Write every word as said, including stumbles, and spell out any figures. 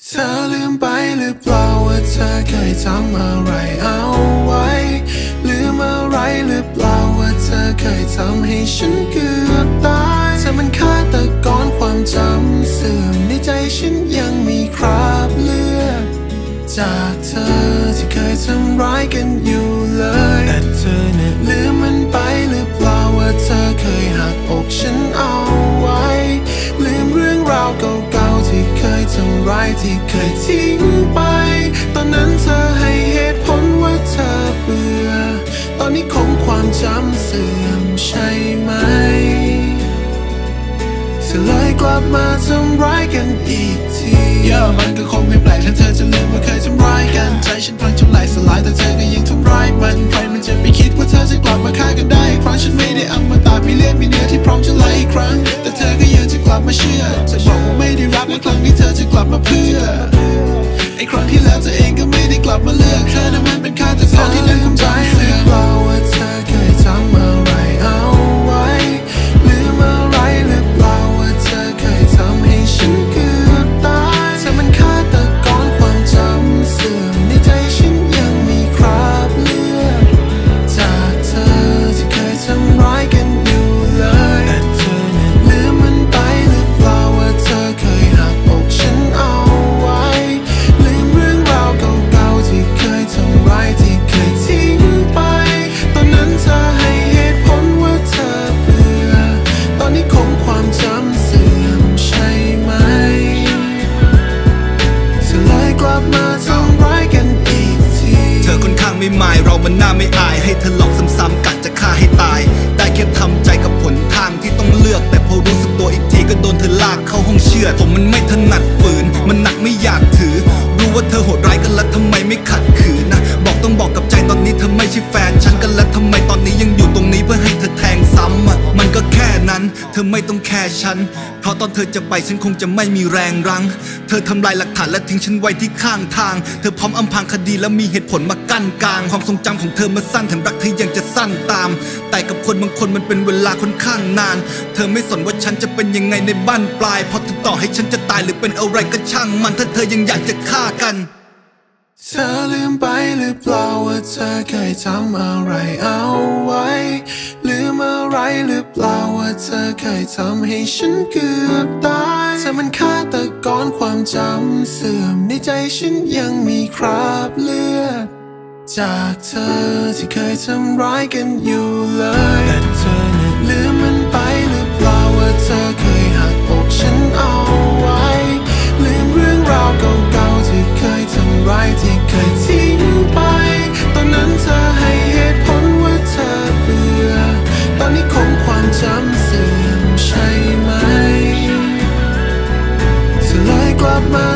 เธอลืมไปหรือเปล่าว่าเธอเคยทำอะไรเอาไว้ลืมอะไรหรือเปล่าว่าเธอเคยทำให้ฉันเกือบตายเธอมันฆาตกรความจำเสื่อมในใจฉันยังมีคราบเลือดจากเธอที่เคยทำร้ายกันอยู่เลยแต่เธอเนี่ยลืมมันไปหรือเปล่าว่าเธอเคยหักอกฉันเอาไว้ลืมเรื่องราวเก่าที่เคยทำร้ายที่เคยทิ้งไปตอนนั้นเธอให้เหตุผลว่าเธอเบื่อตอนนี้คงความจำเสื่อมใช่ไหมเธอเลยกลับมาทำร้ายกันอีกทีย่ามันก็คงไม่แปลกถ้าเธอจะลืมว่าเคยทำร้ายกันใจฉันพังจนไหลสลายแต่เธอก็ยังทำร้ายมันใครมันจะไปคิดว่าเธอจะกลับมาฆ่ากันได้ครั้งฉันไม่ได้อมตะมีเลือดมีเนื้อที่พร้อมจะไหลอีกครั้งแต่เธอก็ยังจะกลับมาเชื่อจะบอกว่าไม่ได้รักและครั้งนี้เธอจะกลับมาเพื่อไอ้ครั้งที่แล้วเธอเองก็ไม่ได้กลับมาเลือกเธอนั้นมันเป็นฆาตกรที่ลืมใจเสื่อมว่าเธอเคยทำอะไรเอาไว้ลืมอะไรหรือเปล่าว่าเธอเคยทำให้ฉันเกือบตายเธอมันฆาตกรความจำเสื่อมในใจฉันยังมีคราบเลือดจากเธอที่เคยทำร้ายกันอยู่เลยแต่เธอนั้นลืมมันไปหรือเปล่าว่าเธอเคยหักอกฉันเอาไว้ลืมเรื่องราวเก่าๆที่เคยทำร้ายที่เคยทิ้งไปตอนนั้นเธอให้เหตุผลว่าเธอเบื่อตอนนี้คงความจำเสื่อมใช่ไหมเธอเลยกลับมาทำร้ายกันอีกทีเธอค่อนข้างไม่หมายเรามันน่าไม่อายให้เธอหลอกซ้ำๆกัดจะฆ่าให้ตายได้แค่ทำใจกับผลทางที่ต้องเลือกแต่พอรู้สึกตัวอีกทีก็โดนเธอลากเข้าห้องเชือดผมมันไม่ถนัดฝืนมันหนักไม่อยากถือรู้ว่าเธอโหดร้ายกันแล้วทำไมไม่ขัดขืนนะบอกต้องบอกกับใจตอนนี้เธอไม่ใช่แฟนฉันกันแล้วทำไมตอนนี้ยังอยู่ตรงนี้เพื่อให้เธอแทงซ้ำอ่ะมันก็แค่นั้นเธอไม่ต้องแคร์ฉันเพราะตอนเธอจะไปฉันคงจะไม่มีแรงรั้งเธอทำลายหลักฐานและทิ้งฉันไว้ที่ข้างทางเธอพร้อมอำพรางคดีและมีเหตุผลมากั้นกลางความทรงจำของเธอมาสั้นแถมรักเธอยังจะสั้นตามแต่กับคนบางคนมันเป็นเวลาค่อนข้างนานเธอไม่สนว่าฉันจะเป็นยังไงในบ้านปลายเพราะถึงต่อให้ฉันจะตายหรือเป็นอะไรก็ช่างมันถ้าเธอยังอยากจะฆ่ากันเธอลืมไปหรือเปล่าว่าเธอเคยทำอะไรเอาไว้ลืมอะไรหรือเปล่าว่าเธอเคยทำให้ฉันเกือบตายเธอมันฆาตกรความจำเสื่อมในใจฉันยังมีคราบเลือดจากเธอที่เคยทำร้ายกันอยู่เลยแต่เธอเนี่ยลืมมันไปหรือเปล่าว่าเธอเคยหักอกฉันเอาไว้ลืมเรื่องราวเก่าๆที่เคยทำร้ายที่เคยทิ้งไปตอนนั้นเธอให้เหตุผลว่าเธอเบื่อตอนนี้คงความจำเสื่อมใช่ไหมเธอเลยกลับมา